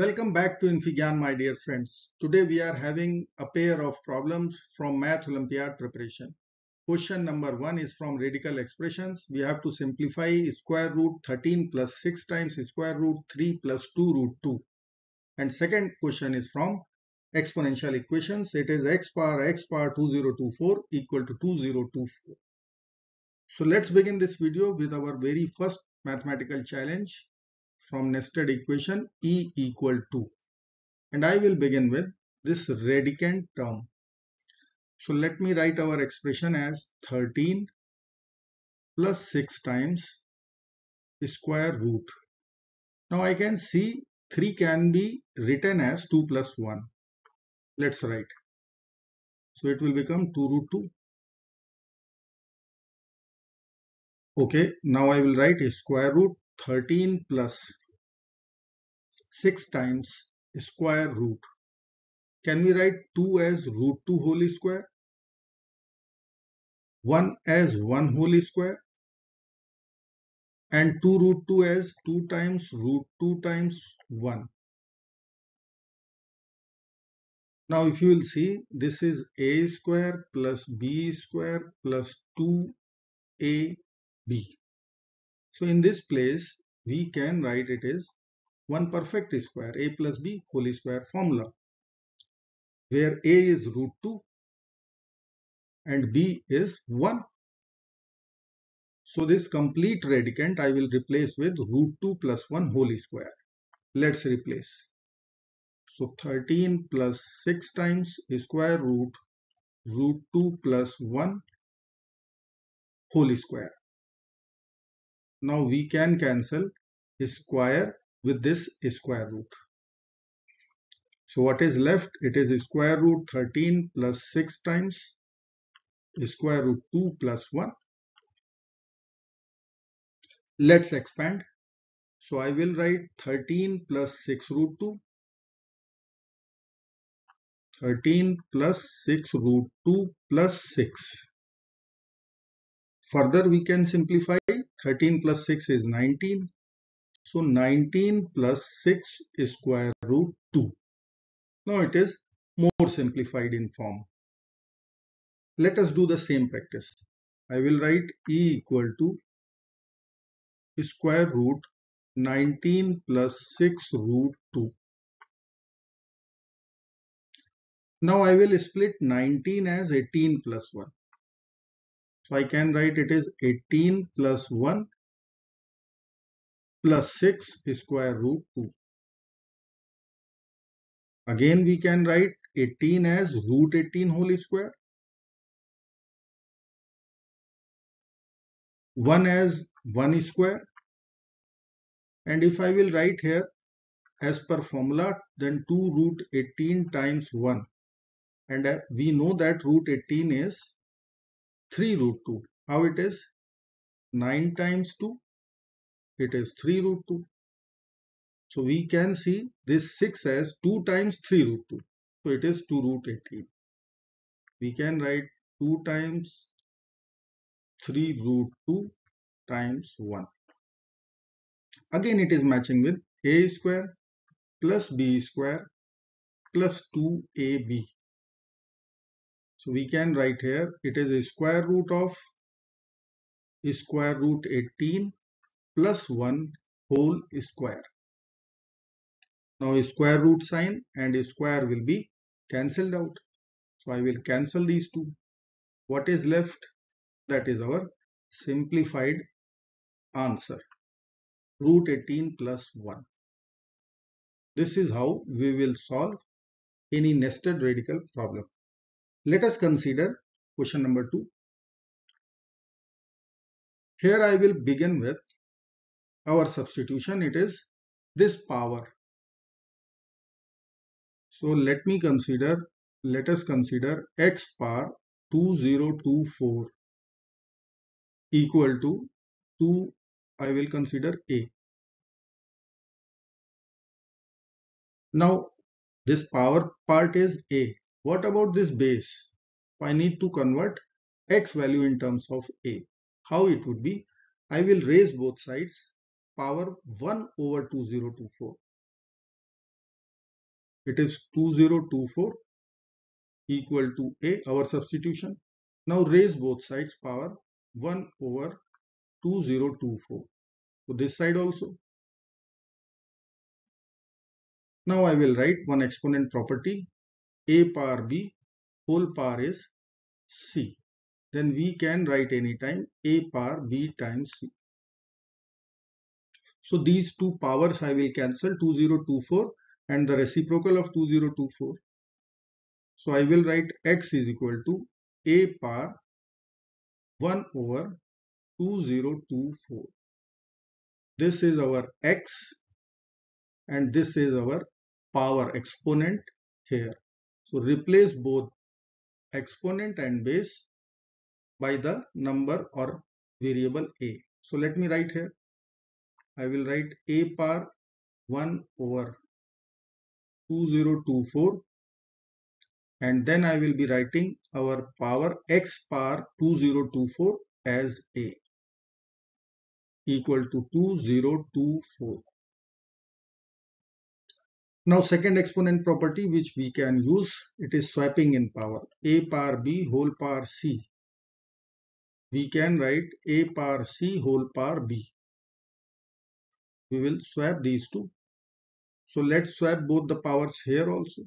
Welcome back to infyGyan, my dear friends. Today we are having a pair of problems from Math Olympiad preparation. Question number 1 is from radical expressions. We have to simplify square root 13 plus 6 times square root 3 plus 2 root 2. And second question is from exponential equations. It is x power 2024 equal to 2024. So let's begin this video with our very first mathematical challenge from nested equation E equal to, and I will begin with this radicand term. So let me write our expression as 13 plus 6 times square root. Now I can see 3 can be written as 2 plus 1. Let's write. So it will become 2 root 2. Okay, now I will write square root 13 plus 6 times square root. Can we write 2 as root 2 whole square, 1 as 1 whole square, and 2 root 2 as 2 times root 2 times 1. Now if you will see, this is a square plus b square plus 2ab. So in this place, we can write it is one perfect square, a plus b whole square formula, where a is root 2 and b is 1. So this complete radicand I will replace with root 2 plus 1 whole square. Let's replace. So 13 plus 6 times square root, root 2 plus 1 whole square. Now we can cancel square with this square root. So what is left? It is square root 13 plus 6 times square root 2 plus 1. Let's expand. So I will write 13 plus 6 root 2. 13 plus 6 root 2 plus 6. Further we can simplify. 13 plus 6 is 19. So 19 plus 6 square root 2. Now it is more simplified in form. Let us do the same practice. I will write E equal to square root 19 plus 6 root 2. Now I will split 19 as 18 plus 1. So I can write it is 18 plus 1 plus 6 square root 2. Again we can write 18 as root 18 whole square, 1 as 1 square, and if I will write here as per formula, then 2 root 18 times 1, and we know that root 18 is 3 root 2. How it is? 9 times 2, it is 3 root 2. So we can see this 6 as 2 times 3 root 2. So it is 2 root 18. We can write 2 times 3 root 2 times 1. Again it is matching with a square plus b square plus 2ab. So we can write here it is a square root of square root 18 plus 1 whole square. Now square root sign and square will be cancelled out. So I will cancel these two. What is left? That is our simplified answer, root 18 plus 1. This is how we will solve any nested radical problem. Let us consider question number 2. Here I will begin with our substitution. It is this power. So let us consider x power 2024 equal to 2. I will consider a. Now this power part is a. What about this base? I need to convert x value in terms of a. How it would be? I will raise both sides, power 1 over 2024. It is 2024 equal to A, our substitution. Now raise both sides, power 1 over 2024. So this side also. Now I will write one exponent property, A power B, whole power is C. Then we can write anytime A power B times C. So these two powers I will cancel, 2024 and the reciprocal of 2024. So I will write x is equal to A power 1 over 2024. This is our x and this is our power exponent here. So replace both exponent and base by the number or variable A. So let me write here. I will write A power 1 over 2024 and then I will be writing our power x power 2024 as A equal to 2024. Now second exponent property which we can use, it is swapping in power, A power B whole power C. We can write A power C whole power B. We will swap these two. So let's swap both the powers here also.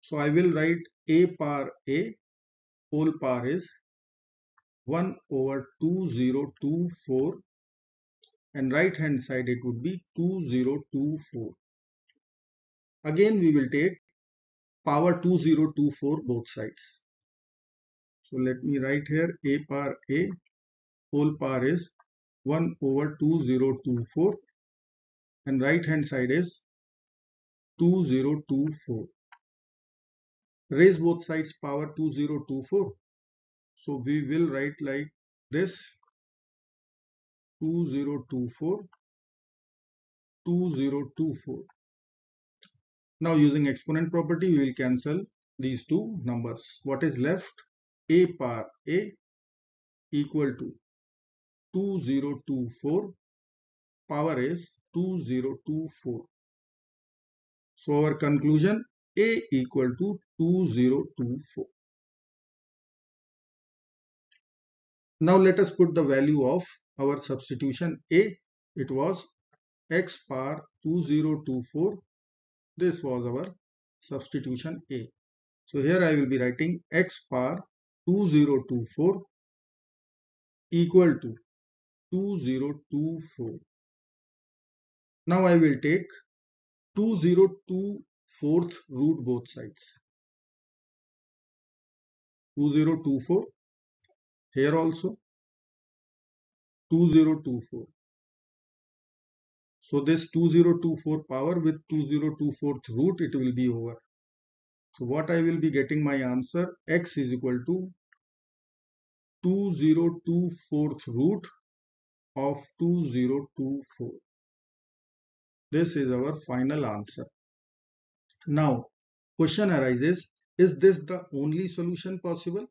So I will write A power A whole power is 1 over 2024 and right hand side it would be 2024. Again we will take power 2024 both sides. So let me write here A power A whole power is 1 over 2024 and right hand side is 2024. Raise both sides power 2024. So we will write like this 2024, 2024. Now using exponent property we will cancel these two numbers. What is left? A power A equal to 2024, power is 2024. So our conclusion, A equal to 2024. Now let us put the value of our substitution A. It was x power 2024. This was our substitution A. So here I will be writing x power 2024 equal to 2024. Now I will take 2024th root both sides. 2024 here also, 2024. So this 2024 power with 2024th root, it will be over. So what I will be getting my answer, x is equal to 2024th root of 2024. This is our final answer. Now question arises, is this the only solution possible?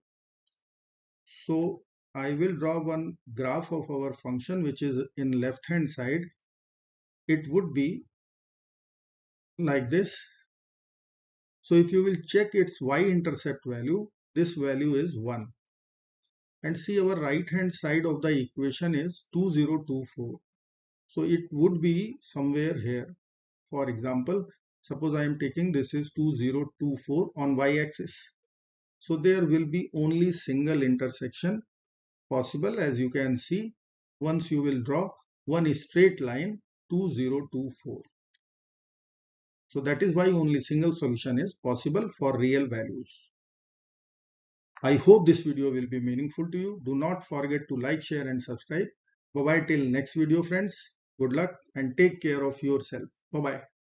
So I will draw one graph of our function which is in left hand side. It would be like this. So if you will check its y-intercept value, this value is 1. And see, our right hand side of the equation is 2024. So it would be somewhere here. For example, suppose I am taking this is 2024 on y-axis. So there will be only single intersection possible. As you can see, once you will draw one straight line 2024. So that is why only single solution is possible for real values. I hope this video will be meaningful to you. Do not forget to like, share and subscribe. Bye-bye till next video friends. Good luck and take care of yourself. Bye-bye.